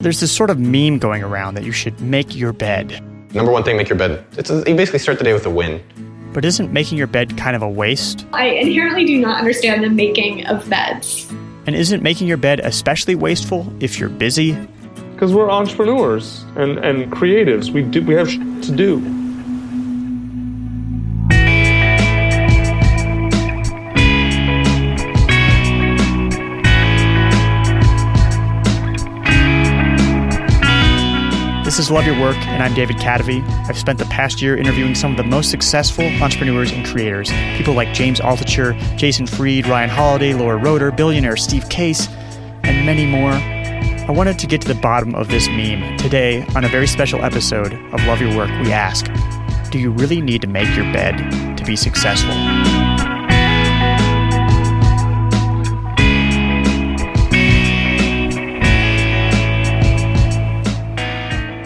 There's this sort of meme going around that you should make your bed. Number one thing, make your bed. You basically start the day with a win. But isn't making your bed kind of a waste? I inherently do not understand the making of beds. And isn't making your bed especially wasteful if you're busy? Because we're entrepreneurs and creatives. We have shit to do. This is Love Your Work, and I'm David Kadavy. I've spent the past year interviewing some of the most successful entrepreneurs and creators, people like James Altucher, Jason Fried, Ryan Holiday, Laura Roeder, billionaire Steve Case, and many more. I wanted to get to the bottom of this meme. Today, on a very special episode of Love Your Work, we ask, do you really need to make your bed to be successful?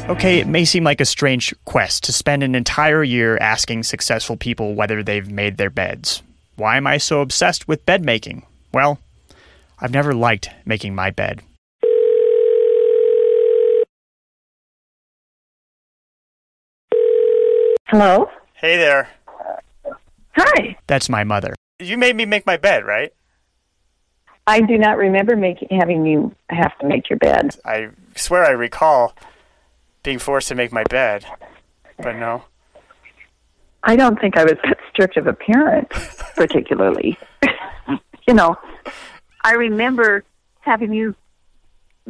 Okay, it may seem like a strange quest to spend an entire year asking successful people whether they've made their beds. Why am I so obsessed with bed making? Well, I've never liked making my bed. Hello? Hey there. Hi. That's my mother. You made me make my bed, right? I do not remember having you have to make your bed. I swear I recall being forced to make my bed, but no. I don't think I was that strict of a parent, particularly. You know, I remember wanting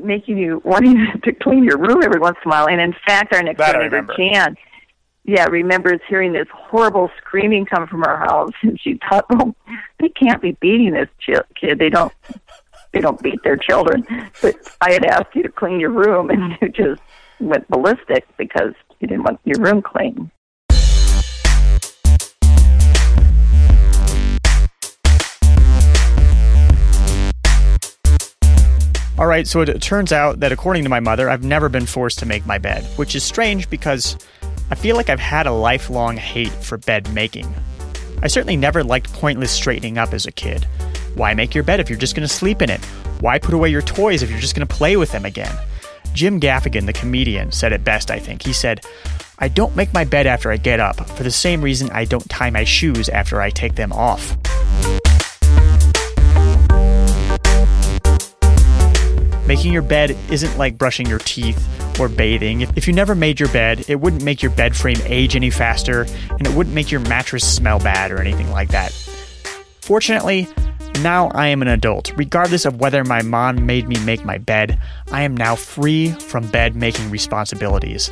to clean your room every once in a while, and in fact, our next door neighbor, Jan, remembers hearing this horrible screaming come from our house, and she thought, oh, they can't be beating this kid. They don't beat their children. But I had asked you to clean your room, and you just went ballistic because you didn't want your room clean. All right, so it turns out that according to my mother, I've never been forced to make my bed, which is strange because I feel like I've had a lifelong hate for bed making. I certainly never liked pointless straightening up as a kid. Why make your bed if you're just going to sleep in it? Why put away your toys if you're just going to play with them again? Jim Gaffigan, the comedian, said it best, I think. He said, "I don't make my bed after I get up, for the same reason I don't tie my shoes after I take them off." Making your bed isn't like brushing your teeth or bathing. If you never made your bed, it wouldn't make your bed frame age any faster, and it wouldn't make your mattress smell bad or anything like that. Fortunately, now I am an adult. Regardless of whether my mom made me make my bed, I am now free from bed-making responsibilities.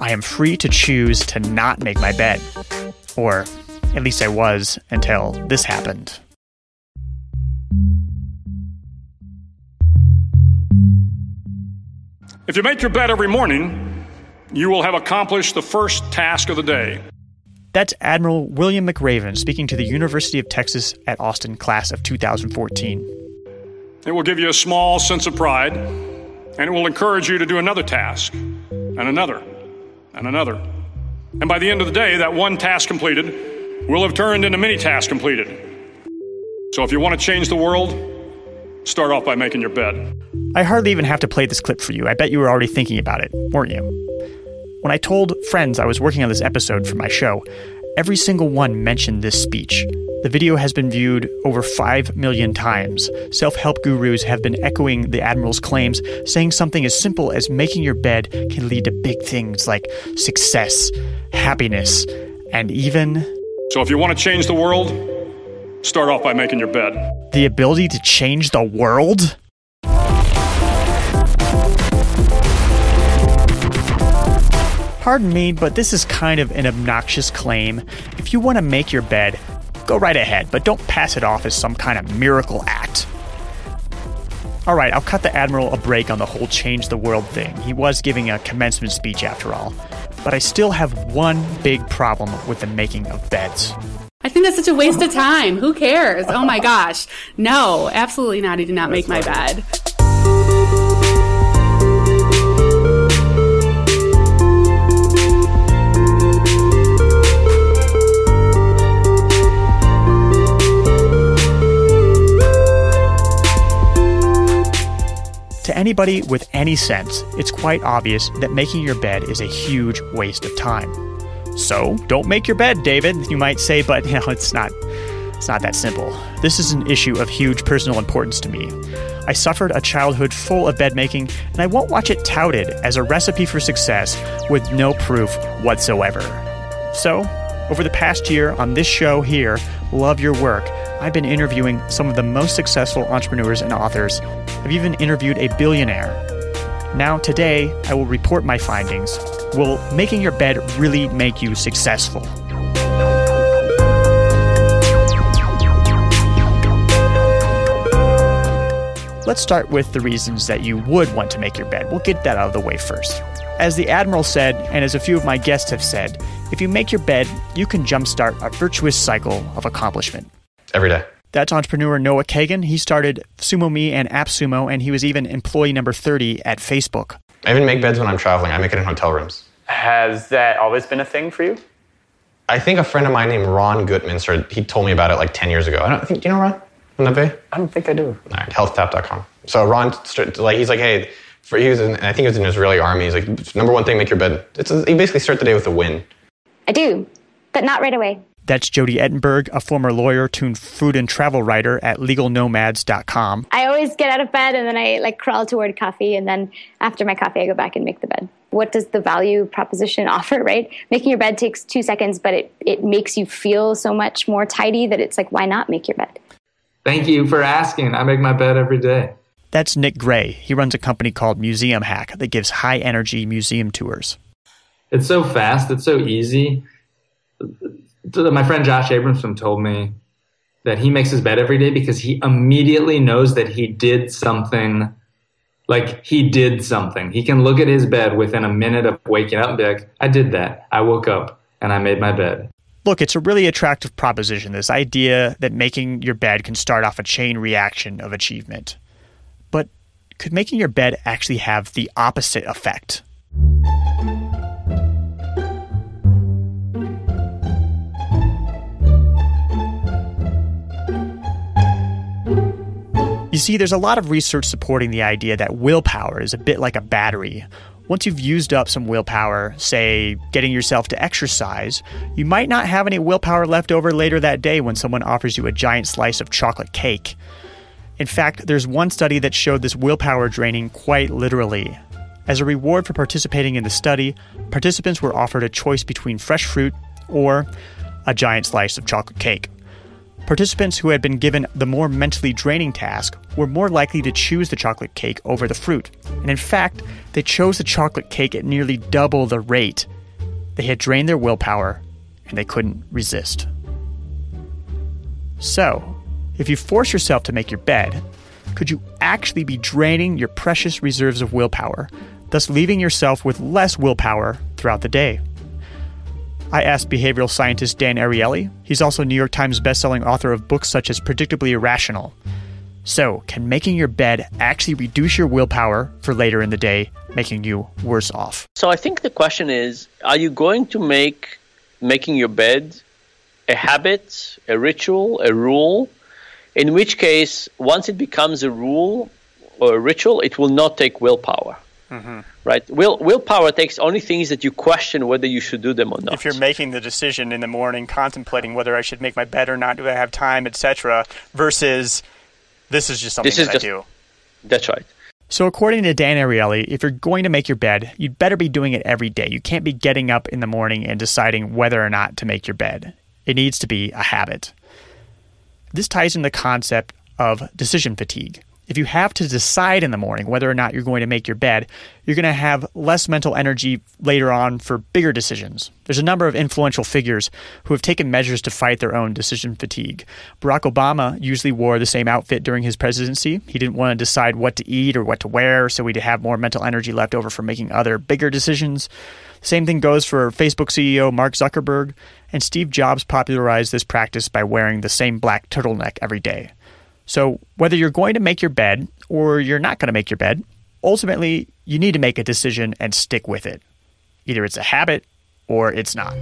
I am free to choose to not make my bed. Or at least I was until this happened. If you make your bed every morning, you will have accomplished the first task of the day. That's Admiral William McRaven speaking to the University of Texas at Austin class of 2014. It will give you a small sense of pride, and it will encourage you to do another task, and another, and another. And by the end of the day, that one task completed will have turned into many tasks completed. So if you want to change the world, start off by making your bed. I hardly even have to play this clip for you. I bet you were already thinking about it, weren't you? When I told friends I was working on this episode for my show, every single one mentioned this speech. The video has been viewed over 5 million times. Self-help gurus have been echoing the Admiral's claims, saying something as simple as making your bed can lead to big things like success, happiness, and even... So if you want to change the world, start off by making your bed. The ability to change the world? Pardon me, but this is kind of an obnoxious claim. If you want to make your bed, go right ahead, but don't pass it off as some kind of miracle act. All right, I'll cut the Admiral a break on the whole change the world thing. He was giving a commencement speech after all. But I still have one big problem with the making of beds. I think that's such a waste of time. Who cares? Oh my gosh. No, absolutely not. I did not make my bed. anybody with any sense, it's quite obvious that making your bed is a huge waste of time. So, don't make your bed, David, you might say, but you know, it's not that simple. This is an issue of huge personal importance to me. I suffered a childhood full of bed making, and I won't watch it touted as a recipe for success with no proof whatsoever. So, over the past year on this show here, Love Your Work, I've been interviewing some of the most successful entrepreneurs and authors. I've even interviewed a billionaire. Now today, I will report my findings. Will making your bed really make you successful? Let's start with the reasons that you would want to make your bed. We'll get that out of the way first. As the Admiral said, and as a few of my guests have said, if you make your bed, you can jumpstart a virtuous cycle of accomplishment. Every day. That's entrepreneur Noah Kagan. He started SumoMe and AppSumo, and he was even employee number 30 at Facebook. I even make beds when I'm traveling. I make it in hotel rooms. Has that always been a thing for you? I think a friend of mine named Ron Gutman, he told me about it like 10 years ago. Do you know Ron? In the Bay? I don't think I do. All right, HealthTap.com. So Ron, he's like, hey, I think he was in the Israeli army. He's like, number one thing, make your bed. You basically start the day with a win. I do, but not right away. That's Jodi Ettenberg, a former lawyer turned food and travel writer at legalnomads.com. I always get out of bed and then I crawl toward coffee, and then after my coffee I go back and make the bed. What does the value proposition offer, right? Making your bed takes 2 seconds, but it makes you feel so much more tidy that it's like, why not make your bed? Thank you for asking. I make my bed every day. That's Nick Gray. He runs a company called Museum Hack that gives high-energy museum tours. It's so fast. It's so easy. My friend Josh Abramson told me that he makes his bed every day because he immediately knows that he did something. Like, he did something. He can look at his bed within a minute of waking up and be like, I did that. I woke up and I made my bed. Look, it's a really attractive proposition, this idea that making your bed can start off a chain reaction of achievement. But could making your bed actually have the opposite effect? You see, there's a lot of research supporting the idea that willpower is a bit like a battery. Once you've used up some willpower, say, getting yourself to exercise, you might not have any willpower left over later that day when someone offers you a giant slice of chocolate cake. In fact, there's one study that showed this willpower draining quite literally. As a reward for participating in the study, participants were offered a choice between fresh fruit or a giant slice of chocolate cake. Participants who had been given the more mentally draining task were more likely to choose the chocolate cake over the fruit. And in fact, they chose the chocolate cake at nearly double the rate. They had drained their willpower, and they couldn't resist. So, if you force yourself to make your bed, could you actually be draining your precious reserves of willpower, thus leaving yourself with less willpower throughout the day? I asked behavioral scientist Dan Ariely. He's also New York Times bestselling author of books such as Predictably Irrational. So, can making your bed actually reduce your willpower for later in the day, making you worse off? So I think the question is, are you going to make making your bed a habit, a ritual, a rule? In which case, once it becomes a rule or a ritual, it will not take willpower. Mm-hmm. Right? Willpower takes only things that you question whether you should do them or not. If you're making the decision in the morning, contemplating whether I should make my bed or not, do I have time, etc., versus this is just something I do. That's right. So according to Dan Ariely, if you're going to make your bed, you'd better be doing it every day. You can't be getting up in the morning and deciding whether or not to make your bed. It needs to be a habit. This ties in the concept of decision fatigue. If you have to decide in the morning whether or not you're going to make your bed, you're going to have less mental energy later on for bigger decisions. There's a number of influential figures who have taken measures to fight their own decision fatigue. Barack Obama usually wore the same outfit during his presidency. He didn't want to decide what to eat or what to wear, so he'd have more mental energy left over for making other bigger decisions. Same thing goes for Facebook CEO Mark Zuckerberg, and Steve Jobs popularized this practice by wearing the same black turtleneck every day. So whether you're going to make your bed or you're not going to make your bed, ultimately, you need to make a decision and stick with it. Either it's a habit or it's not.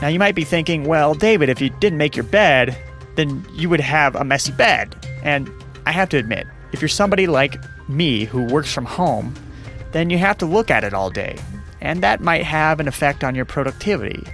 Now, you might be thinking, well, David, if you didn't make your bed, then you would have a messy bed. And I have to admit, if you're somebody like me who works from home, then you have to look at it all day. And that might have an effect on your productivity,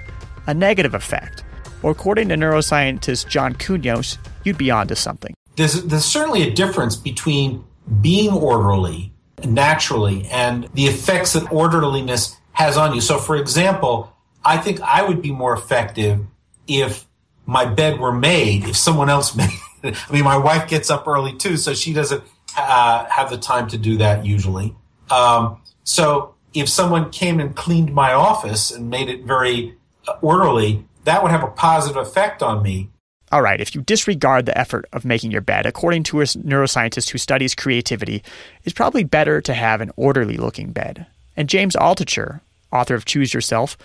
a negative effect. Or according to neuroscientist John Cunos, you'd be onto something. There's certainly a difference between being orderly naturally and the effects that orderliness has on you. So, for example, I think I would be more effective if my bed were made, if someone else made it. I mean, my wife gets up early too, so she doesn't have the time to do that usually. So if someone came and cleaned my office and made it very orderly, that would have a positive effect on me. All right, if you disregard the effort of making your bed, according to a neuroscientist who studies creativity, it's probably better to have an orderly-looking bed. And James Altucher, author of Choose Yourself,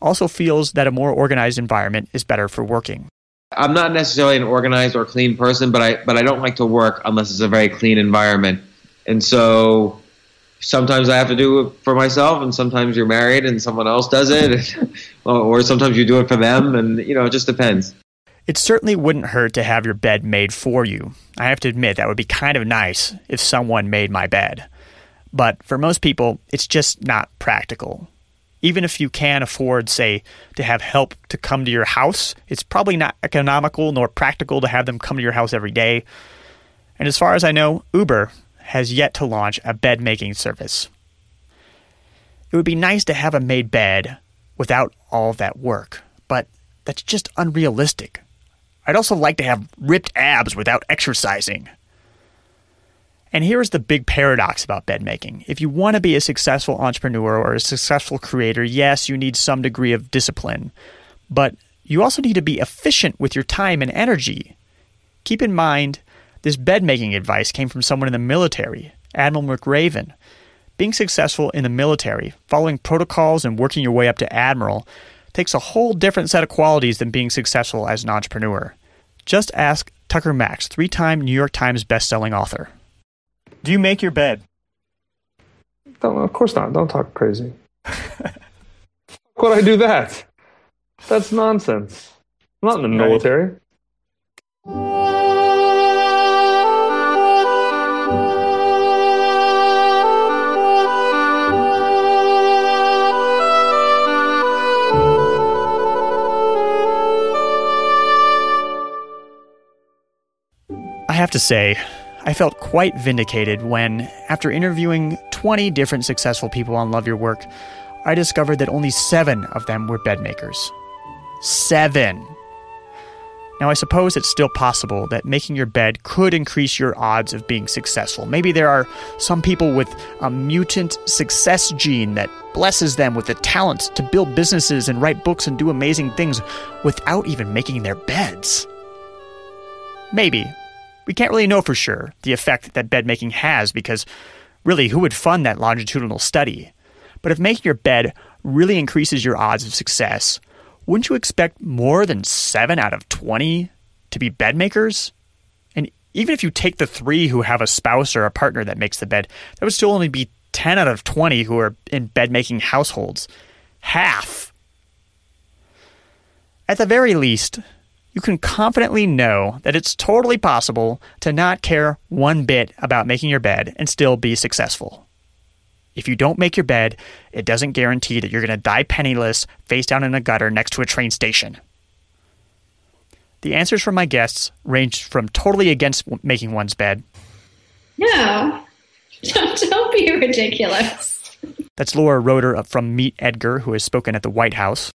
also feels that a more organized environment is better for working. I'm not necessarily an organized or clean person, but I don't like to work unless it's a very clean environment. And so sometimes I have to do it for myself, and sometimes you're married and someone else does it, or sometimes you do it for them, and it just depends. It certainly wouldn't hurt to have your bed made for you. I have to admit, that would be kind of nice if someone made my bed. But for most people, it's just not practical. Even if you can afford, say, to have help to come to your house, it's probably not economical nor practical to have them come to your house every day. And as far as I know, Uber has yet to launch a bed-making service. It would be nice to have a made bed without all that work, but that's just unrealistic. I'd also like to have ripped abs without exercising. And here's the big paradox about bed making. If you want to be a successful entrepreneur or a successful creator, yes, you need some degree of discipline, but you also need to be efficient with your time and energy. Keep in mind, this bed making advice came from someone in the military, Admiral McRaven. Being successful in the military, following protocols and working your way up to admiral, takes a whole different set of qualities than being successful as an entrepreneur. Just ask Tucker Max, three-time New York Times bestselling author. Do you make your bed? Don't, of course not. Don't talk crazy. Why would I do that? That's nonsense. I'm not in the military. I have to say, I felt quite vindicated when, after interviewing 20 different successful people on Love Your Work, I discovered that only 7 of them were bedmakers. 7! Now, I suppose it's still possible that making your bed could increase your odds of being successful. Maybe there are some people with a mutant success gene that blesses them with the talent to build businesses and write books and do amazing things without even making their beds. Maybe. We can't really know for sure the effect that bed making has, because really, who would fund that longitudinal study? But if making your bed really increases your odds of success, wouldn't you expect more than 7 out of 20 to be bed makers? And even if you take the 3 who have a spouse or a partner that makes the bed, that would still only be 10 out of 20 who are in bed making households. Half. At the very least, you can confidently know that it's totally possible to not care one bit about making your bed and still be successful. If you don't make your bed, it doesn't guarantee that you're going to die penniless, face down in a gutter next to a train station. The answers from my guests ranged from totally against making one's bed. No, don't be ridiculous. That's Laura Roeder from Meet Edgar, who has spoken at the White House.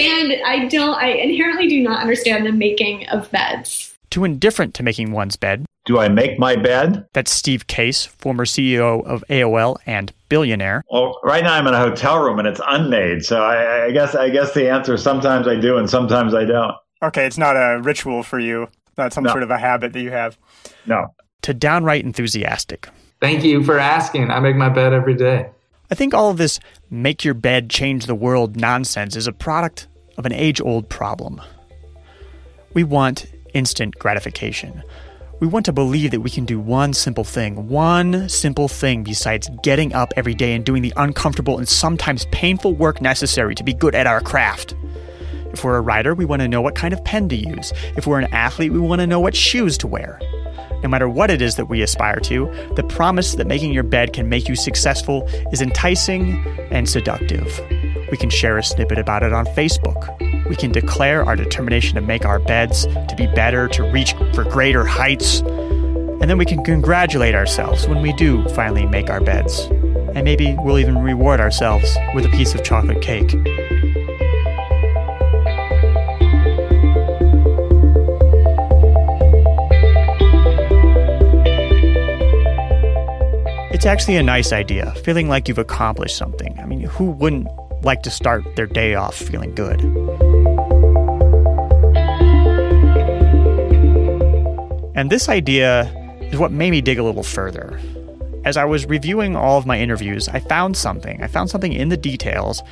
I inherently do not understand the making of beds. Too indifferent to making one's bed. Do I make my bed? That's Steve Case, former CEO of AOL and billionaire. Well, right now I'm in a hotel room and it's unmade, so I guess the answer is sometimes I do and sometimes I don't. Okay, it's not a ritual for you, not some sort of a habit that you have. No. To downright enthusiastic. Thank you for asking. I make my bed every day. I think all of this make your bed, change the world nonsense is a product of an age-old problem. We want instant gratification. We want to believe that we can do one simple thing besides getting up every day and doing the uncomfortable and sometimes painful work necessary to be good at our craft. If we're a writer, we want to know what kind of pen to use. If we're an athlete, we want to know what shoes to wear. No matter what it is that we aspire to, the promise that making your bed can make you successful is enticing and seductive. We can share a snippet about it on Facebook. We can declare our determination to make our beds, to be better, to reach for greater heights. And then we can congratulate ourselves when we do finally make our beds. And maybe we'll even reward ourselves with a piece of chocolate cake. It's actually a nice idea, feeling like you've accomplished something. I mean, who wouldn't like to start their day off feeling good? And this idea is what made me dig a little further. As I was reviewing all of my interviews, I found something. I found something in the details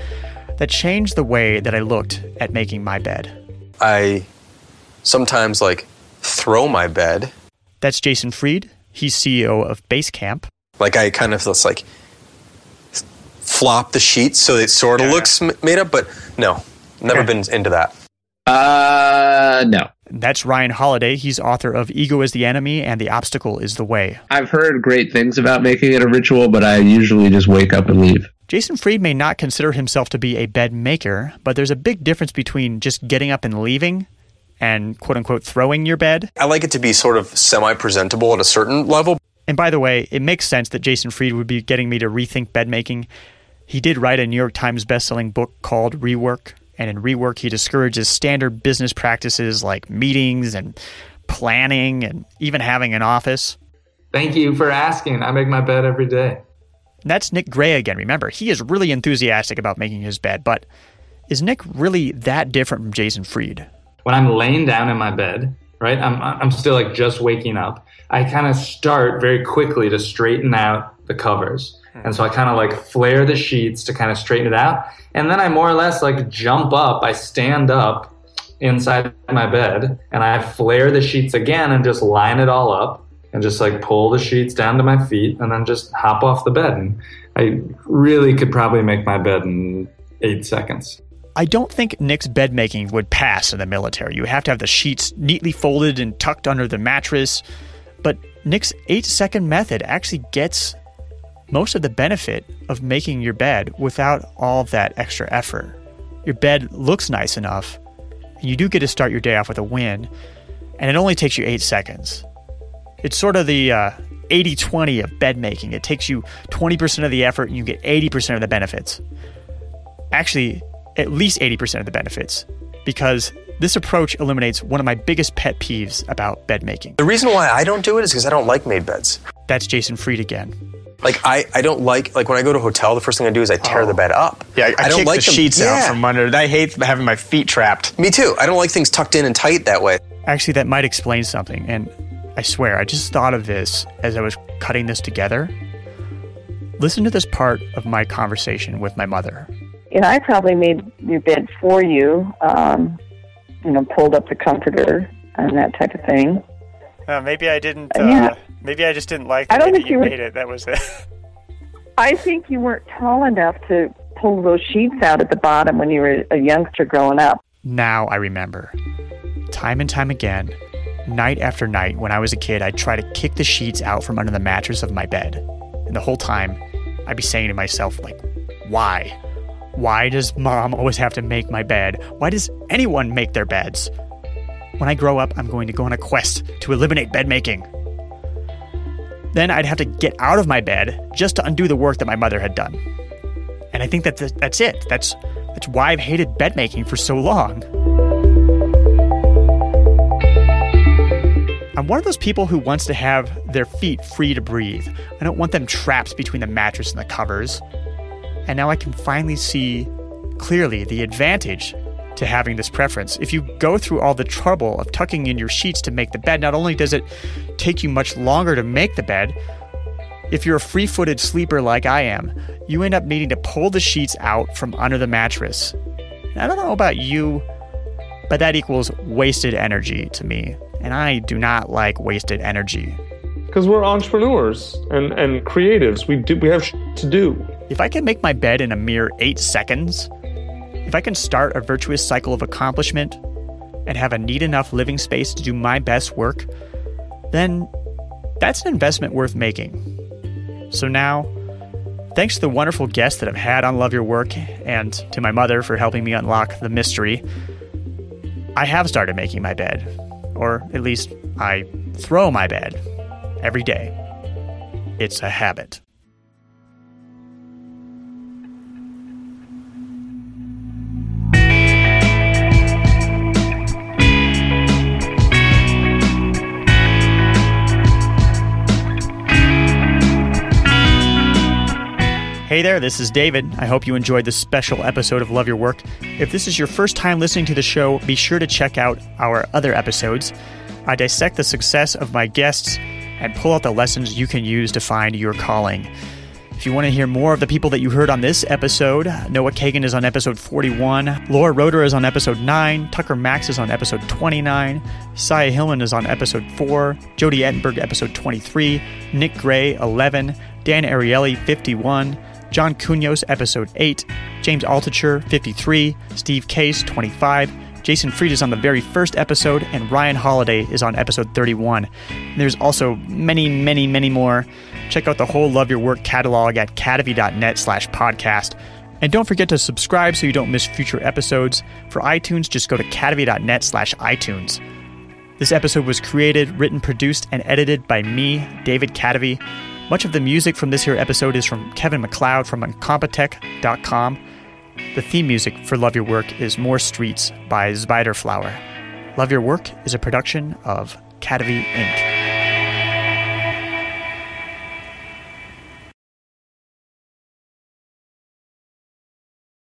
that changed the way that I looked at making my bed. I sometimes, throw my bed. That's Jason Fried. He's CEO of Basecamp. I kind of just, flop the sheets so it sort of looks made up, but no, never been into that. No. That's Ryan Holiday. He's author of Ego is the Enemy and The Obstacle is the Way. I've heard great things about making it a ritual, but I usually just wake up and leave. Jason Fried may not consider himself to be a bed maker, but there's a big difference between just getting up and leaving and, quote-unquote, throwing your bed. I like it to be sort of semi-presentable at a certain level. And by the way, it makes sense that Jason Fried would be getting me to rethink bedmaking. He did write a New York Times bestselling book called Rework, and in Rework he discourages standard business practices like meetings and planning and even having an office. Thank you for asking. I make my bed every day. And that's Nick Gray again. Remember, he is really enthusiastic about making his bed, but is Nick really that different from Jason Fried? When I'm laying down in my bed, right, I'm still just waking up. I kind of start very quickly to straighten out the covers. And so I kind of flare the sheets to kind of straighten it out. And then I more or less jump up. I stand up inside my bed and I flare the sheets again and just line it all up and just pull the sheets down to my feet and then just hop off the bed. And I really could probably make my bed in 8 seconds. I don't think Nick's bed making would pass in the military. You have to have the sheets neatly folded and tucked under the mattress. But Nick's 8-second method actually gets most of the benefit of making your bed without all that extra effort. Your bed looks nice enough, and you do get to start your day off with a win, and it only takes you 8 seconds. It's sort of the 80-20 of bed making. It takes you 20% of the effort, and you get 80% of the benefits. Actually, at least 80% of the benefits, because this approach eliminates one of my biggest pet peeves about bed making. The reason why I don't do it is because I don't like made beds. That's Jason Fried again. I don't like when I go to a hotel, the first thing I do is I tear the bed up. Yeah, I don't kick the sheets out from under it. I hate having my feet trapped. Me too. I don't like things tucked in and tight that way. Actually, that might explain something. And I swear, I just thought of this as I was cutting this together. Listen to this part of my conversation with my mother. Yeah, I probably made your bed for you. Pulled up the comforter and that type of thing. Maybe I didn't. Maybe I just didn't like the way that you made it. That was it. I think you weren't tall enough to pull those sheets out at the bottom when you were a youngster growing up. Now I remember. Time and time again, night after night, when I was a kid, I'd try to kick the sheets out from under the mattress of my bed. And the whole time, I'd be saying to myself, why? Why does mom always have to make my bed? Why does anyone make their beds? When I grow up, I'm going to go on a quest to eliminate bed making. Then I'd have to get out of my bed just to undo the work that my mother had done. And I think that's it. That's why I've hated bed making for so long. I'm one of those people who wants to have their feet free to breathe. I don't want them trapped between the mattress and the covers. And now I can finally see clearly the advantage to having this preference. If you go through all the trouble of tucking in your sheets to make the bed, not only does it take you much longer to make the bed, if you're a free-footed sleeper like I am, you end up needing to pull the sheets out from under the mattress. And I don't know about you, but that equals wasted energy to me. And I do not like wasted energy. Because we're entrepreneurs and creatives. We have shit to do. If I can make my bed in a mere 8 seconds, if I can start a virtuous cycle of accomplishment and have a neat enough living space to do my best work, then that's an investment worth making. So now, thanks to the wonderful guests that I've had on Love Your Work and to my mother for helping me unlock the mystery, I have started making my bed. Or at least I throw my bed. Every day. It's a habit. Hey there, this is David. I hope you enjoyed this special episode of Love Your Work. If this is your first time listening to the show, be sure to check out our other episodes. I dissect the success of my guests and pull out the lessons you can use to find your calling. If you want to hear more of the people that you heard on this episode, Noah Kagan is on episode 41, Laura Roeder is on episode 9, Tucker Max is on episode 29, Saya Hillman is on episode 4, Jodi Ettenberg episode 23, Nick Gray 11, Dan Ariely 51, John Cunos episode 8, James Altucher 53, Steve Case 25, Jason Fried is on the very first episode, and Ryan Holiday is on episode 31. There's also many, many, many more. Check out the whole Love Your Work catalog at kadavy.net/podcast. And don't forget to subscribe so you don't miss future episodes. For iTunes, just go to kadavy.net/iTunes. This episode was created, written, produced, and edited by me, David Kadavy. Much of the music from this here episode is from Kevin MacLeod from incompetech.com. The theme music for Love Your Work is More Streets by Spiderflower. Love Your Work is a production of Kadavy, Inc.